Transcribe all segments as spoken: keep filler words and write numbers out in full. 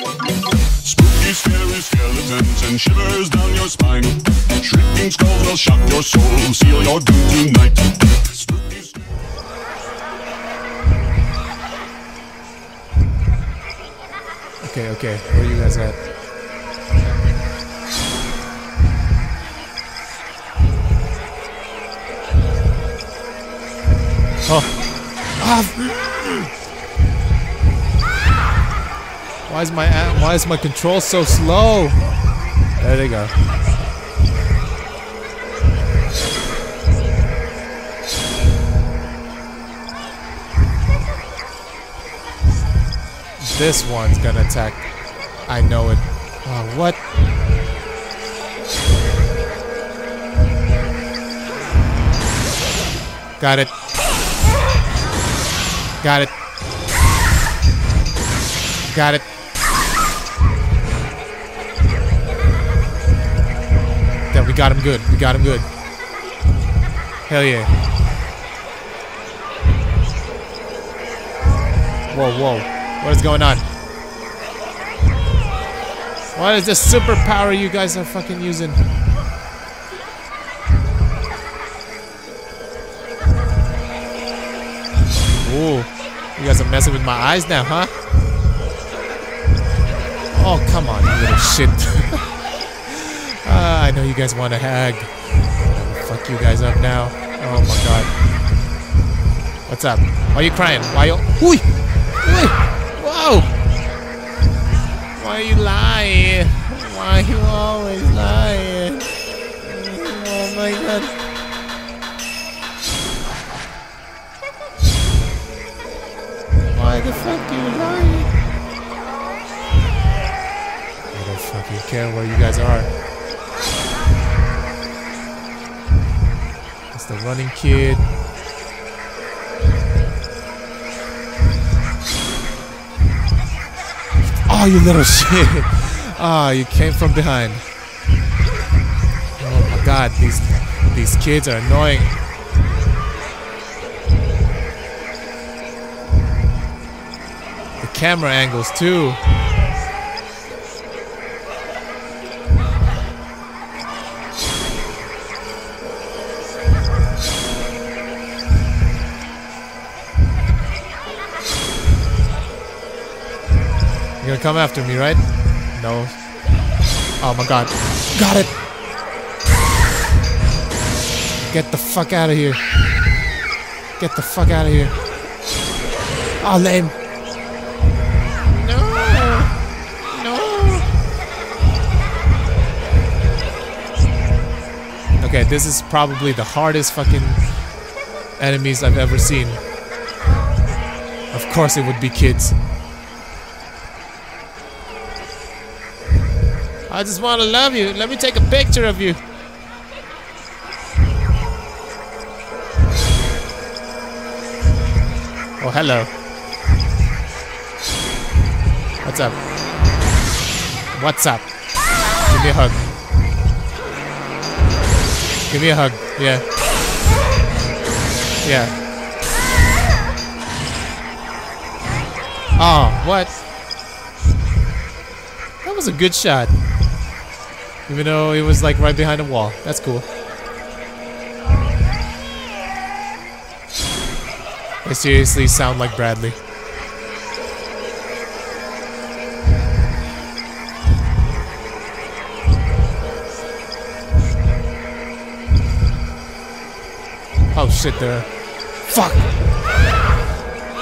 Spooky, scary skeletons and shivers down your spine. Shrieking skulls will shock your soul, seal your doom tonight. Spooky, scary. Okay, okay, where are you guys at? Oh. Ah. Why is my app, why is my control so slow? There they go. This one's gonna attack. I know it. Oh, what? Got it. Got it. Got it. We got him good. We got him good. Hell yeah. Whoa, whoa. What is going on? What is this superpower you guys are fucking using? Ooh. You guys are messing with my eyes now, huh? Oh, come on, you little shit. Uh, I know you guys want to hag. I'll fuck you guys up now. Oh my god. What's up? Why are you crying? Why are you... Ooh! Ooh! Whoa! Why are you lying? Why are you always lying? Oh my god. Why the fuck are you lying? I don't fucking care where you guys are. The running kid. Oh, you little shit. Ah, oh, you came from behind. Oh my god, these these kids are annoying. The camera angles too. You're gonna come after me, right? No. Oh my god. Got it! Get the fuck out of here. Get the fuck out of here. Oh, lame. No! No! Okay, this is probably the hardest fucking enemies I've ever seen. Of course it would be kids. I just want to love you. Let me take a picture of you. Oh, hello. What's up? What's up? Give me a hug. Give me a hug. Yeah. Yeah. Oh, what? That was a good shot. Even though it was like right behind a wall. That's cool. They seriously sound like Bradley. Oh shit, there. Fuck!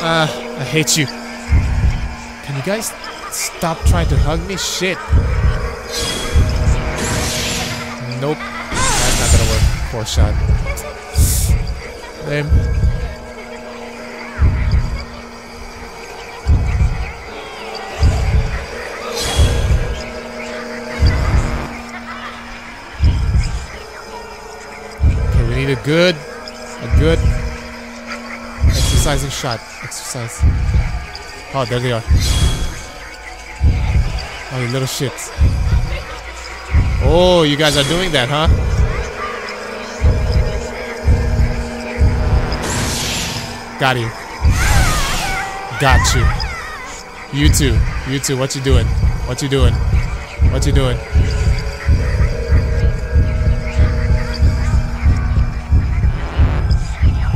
Ah, uh, I hate you. Can you guys stop trying to hug me? Shit. Nope, that's not gonna work. Poor shot. Lame. Okay, we need a good, a good exercising shot. Exercise. Oh, there they are. Oh, you little shits. Oh, you guys are doing that, huh? Got you. Got you. You too. You too. What you doing? What's he doing? What's he doing?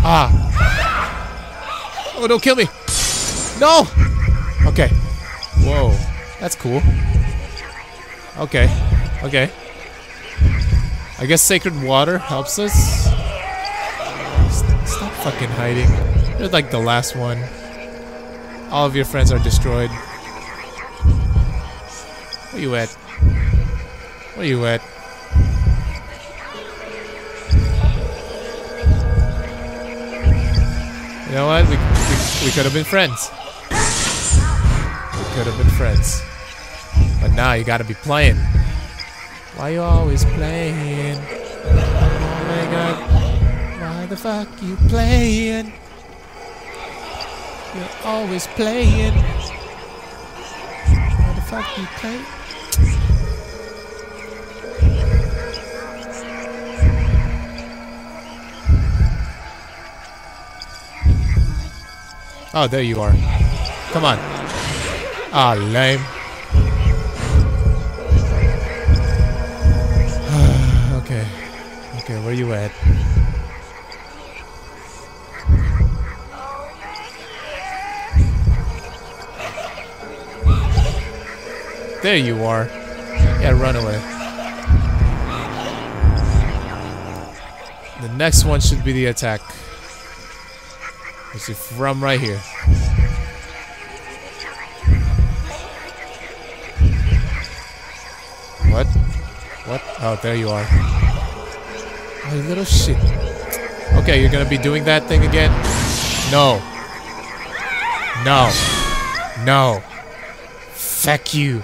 Ah. Oh, don't kill me. No. Okay. Whoa. That's cool. Okay. Okay. I guess sacred water helps us. Stop fucking hiding. You're like the last one. All of your friends are destroyed. Where you at? Where you at? You know what? We, we, we could have been friends. We could have been friends. But now you gotta be playing. Why you always playing? Oh my god. Why the fuck you playing? You're always playing. Why the fuck you playing? Oh, there you are. Come on. Ah, oh, lame. Okay. Okay, where you at? There you are. Yeah, run away. The next one should be the attack. It's from right here. What? What? Oh, there you are. Oh, little shit. Okay, you're gonna be doing that thing again? No. No. No. Fuck you.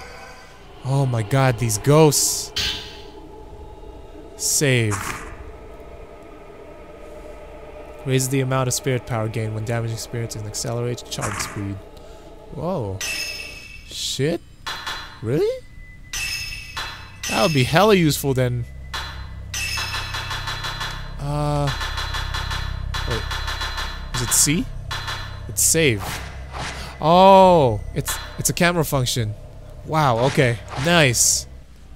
Oh my god, these ghosts. Save. Raises the amount of spirit power gained when damaging spirits and accelerates charge speed. Whoa. Shit? Really? That would be hella useful then. Uh... Wait. Is it C? It's save. Oh! It's, it's a camera function. Wow, okay. Nice.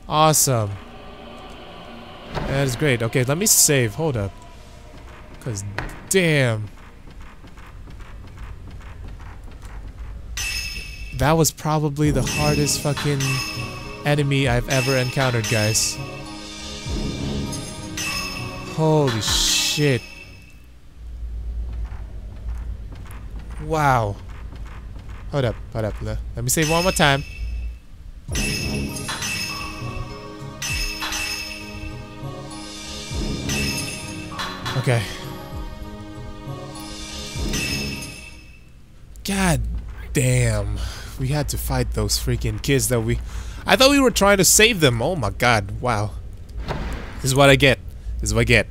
Awesome. That is great. Okay, let me save. Hold up. Cause damn. That was probably the hardest fucking enemy I've ever encountered, guys. Holy shit. Wow. Hold up, hold up. Let me save one more time. Okay. God damn. We had to fight those freaking kids that we... I thought we were trying to save them. Oh my god. Wow. This is what I get. This is what I get.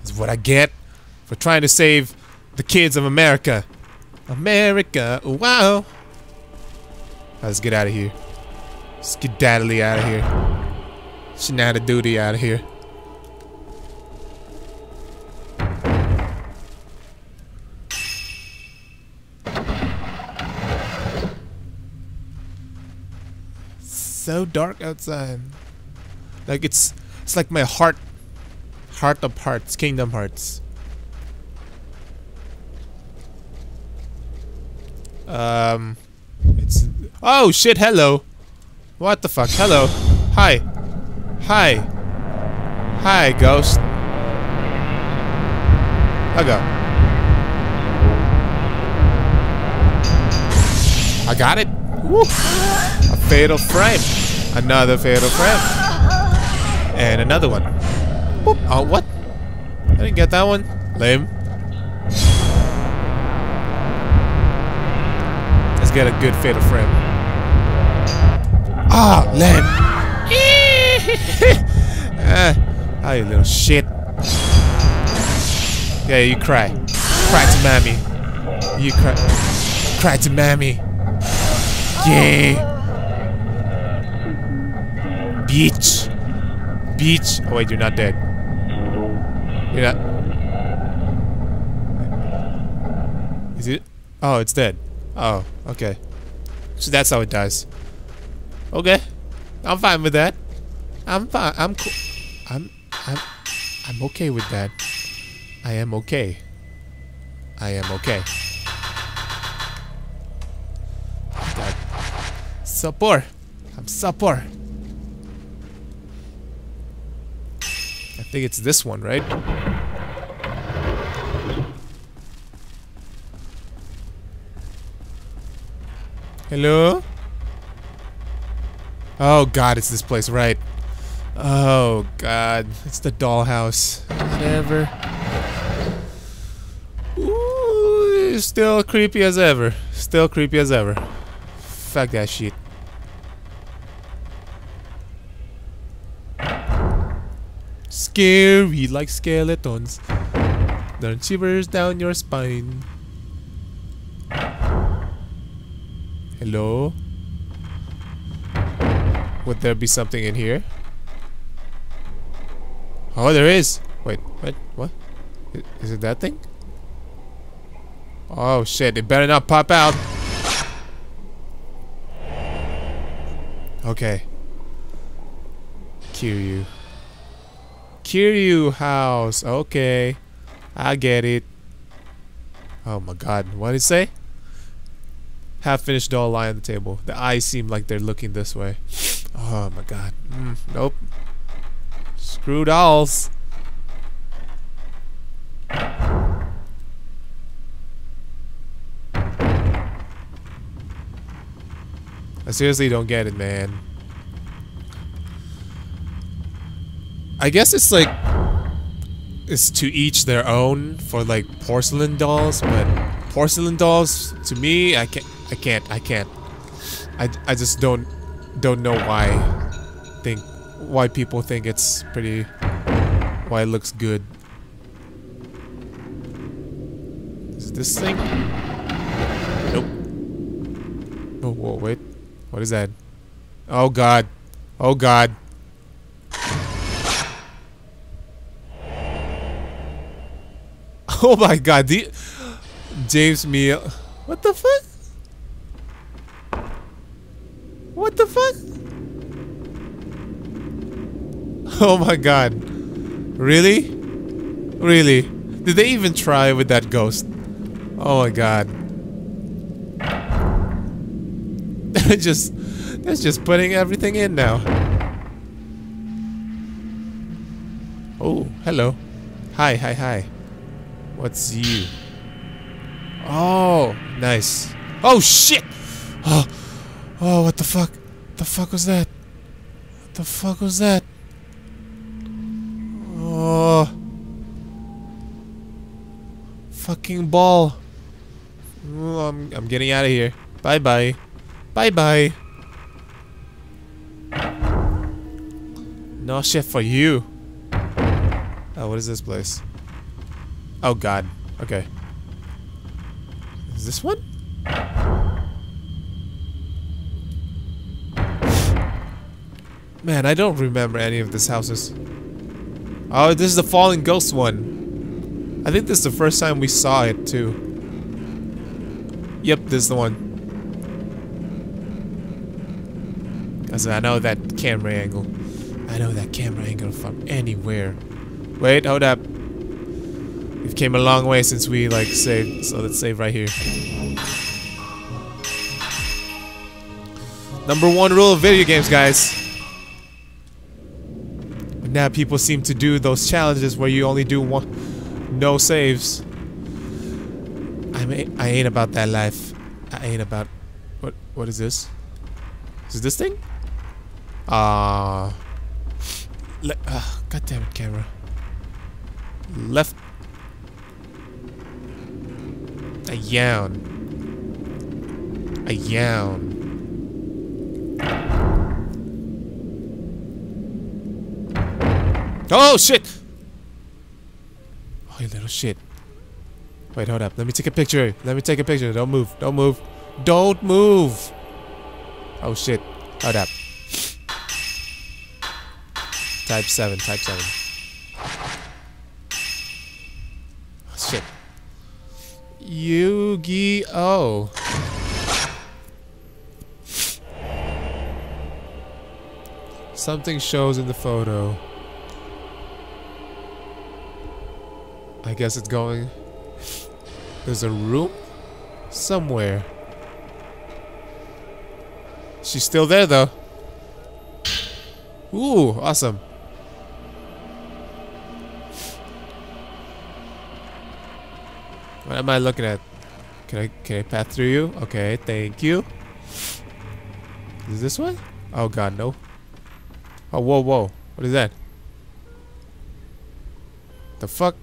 This is what I get for trying to save the kids of America. America. Wow. Let's get out of here. Skedaddly out of here. Shenanidudes out of here. So dark outside. Like it's it's like my heart heart of hearts, Kingdom Hearts. Um it's oh shit, hello. What the fuck? Hello. Hi. Hi. Hi, ghost. I go. I got it. Woo. A fatal frame. Another fatal frame. And another one. Boop. Oh, what? I didn't get that one. Lame. Let's get a good fatal frame. Ah, oh, lame. Ah, oh, you little shit. Yeah, you cry. Cry to mommy. You cry. Cry to mommy. Yeah. Beach. Beach. Oh wait, you're not dead. You're not. Is it? Oh, it's dead. Oh, okay. So that's how it dies. Okay, I'm fine with that. I'm fine. I'm cool. I'm I'm I'm okay with that. I am okay. I am okay. God. So poor. I'm so poor. I think it's this one, right? Hello? Oh god, it's this place, right? Oh god, it's the dollhouse. Whatever. Ooh, still creepy as ever. Still creepy as ever. Fuck that shit. Scary like skeletons. There are shivers down your spine. Hello? Would there be something in here? Oh, there is! Wait, what? What? Is it that thing? Oh shit, it better not pop out! Okay. Kiryu. Kiryu house! Okay. I get it. Oh my god, what did it say? Half-finished doll lie on the table. The eyes seem like they're looking this way. Oh my god. Mm, nope. Screw dolls. I seriously don't get it, man. I guess it's like... it's to each their own for like porcelain dolls, but... porcelain dolls, to me, I can't... I can't, I can't. I, I just don't don't know why think why people think it's pretty, why it looks good. Is this thing? Nope. Oh, whoa, wait. What is that? Oh god. Oh god. Oh my god, the James Meal. What the fuck? What the fuck? Oh my god. Really? Really? Did they even try with that ghost? Oh my god. They're just... they're just putting everything in now. Oh, hello. Hi, hi, hi. What's you? Oh, nice. Oh shit! Oh. Oh, what the fuck? The fuck was that? What the fuck was that? Oh. Fucking ball. Oh, I'm, I'm getting out of here. Bye-bye. Bye-bye. No shit for you. Oh, what is this place? Oh, god. Okay. Is this one? Man, I don't remember any of these houses. Oh, this is the Fallen Ghost one. I think this is the first time we saw it, too. Yep, this is the one. Because I know that camera angle. I know that camera angle from anywhere. Wait, hold up. We've came a long way since we, like, saved. So let's save right here. Number one rule of video games, guys. Now people seem to do those challenges where you only do one, no saves. I mean, I ain't about that life. I ain't about. What? What is this? Is this thing? Ah. Uh, uh, God damn it, camera. Left. A yawn. A yawn. Oh shit! Oh, you little shit. Wait, hold up. Let me take a picture. Let me take a picture. Don't move. Don't move. Don't move! Oh shit. Hold up. Type seven. Type seven. Oh, shit. Yu-Gi-Oh! Something shows in the photo. I guess it's going... There's a room? Somewhere. She's still there, though. Ooh, awesome. What am I looking at? Can I, can I path through you? Okay, thank you. Is this one? Oh god, no. Oh, whoa, whoa. What is that? The fuck?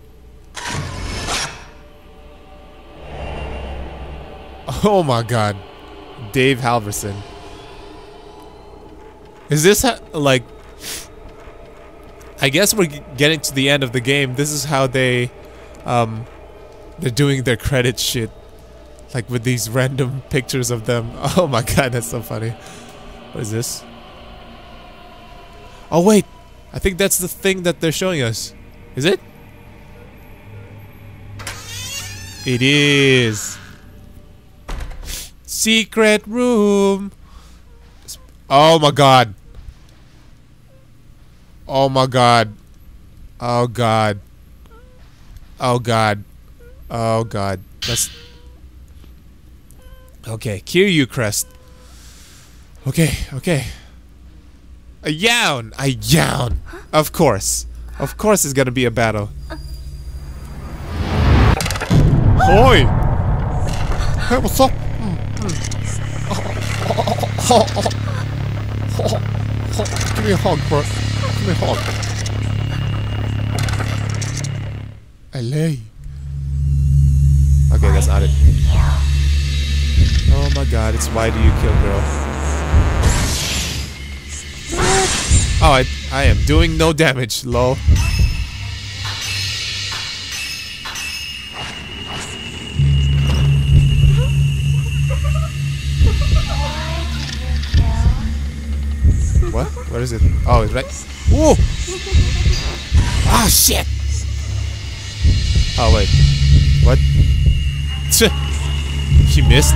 Oh my god. Dave Halverson. Is this how, like... I guess we're getting to the end of the game. This is how they... Um... They're doing their credit shit. Like with these random pictures of them. Oh my god, that's so funny. What is this? Oh wait! I think that's the thing that they're showing us. Is it? It is! Secret room! Oh my god! Oh my god! Oh god! Oh god! Oh god, that's... Okay, Kiryu crest. Okay, okay. A yawn! A yawn! Of course. Of course it's gonna be a battle. Oi! Hey, what's up? Give me a hug, bro. Give me a hug. L A. Okay, that's not it. Oh my god, it's why do you kill girl? Oh, I, I am doing no damage, lol. What? Where is it? Oh, it's right. Whoa! Ah, shit! Oh, wait. What? She missed?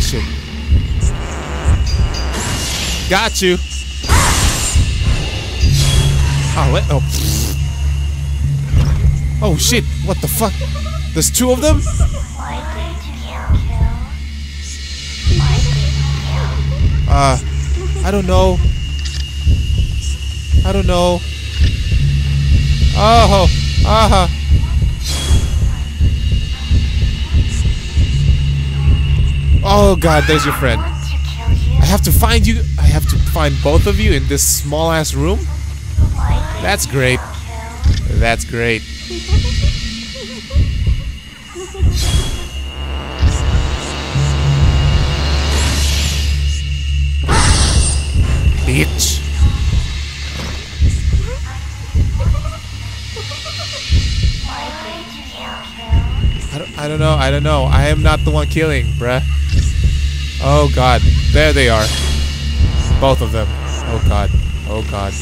Shit. Got you. Oh what? Oh. Oh shit! What the fuck? There's two of them? Uh, I don't know. I don't know. Oh, uh huh. Oh god, there's your friend. I have to find you. I have to find both of you in this small ass room. That's great. That's great. Bitch. I don't, I don't know. I don't know. I am not the one killing, bruh. Oh god, there they are. Both of them. Oh god, oh god.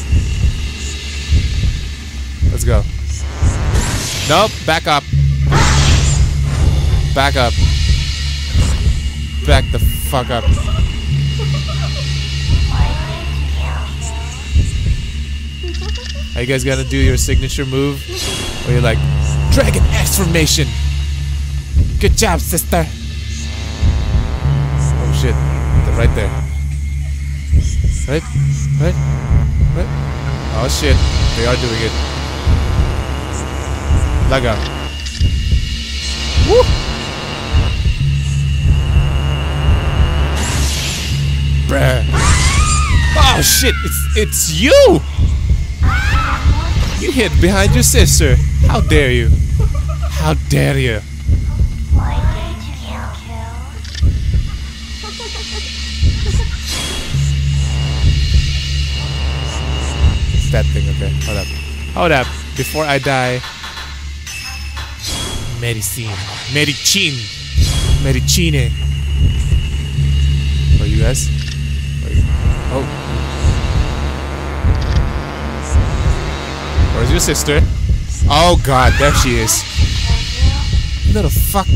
Let's go. Nope, back up. Back up. Back the fuck up. Are you guys gonna do your signature move? Where you're like, Dragon X formation! Good job, sister! Shit. They're right there. Right? Right? Right? Oh shit. They are doing it. Lag out. Woo! Bruh. Oh shit! It's it's you! You hid behind your sister. How dare you? How dare you? That thing, okay. Hold up. Hold up. Before I die. Medicine. Medicine. Medicine. Are you guys? Are you? Oh. Where's your sister? Oh god, there she is. Little fuck.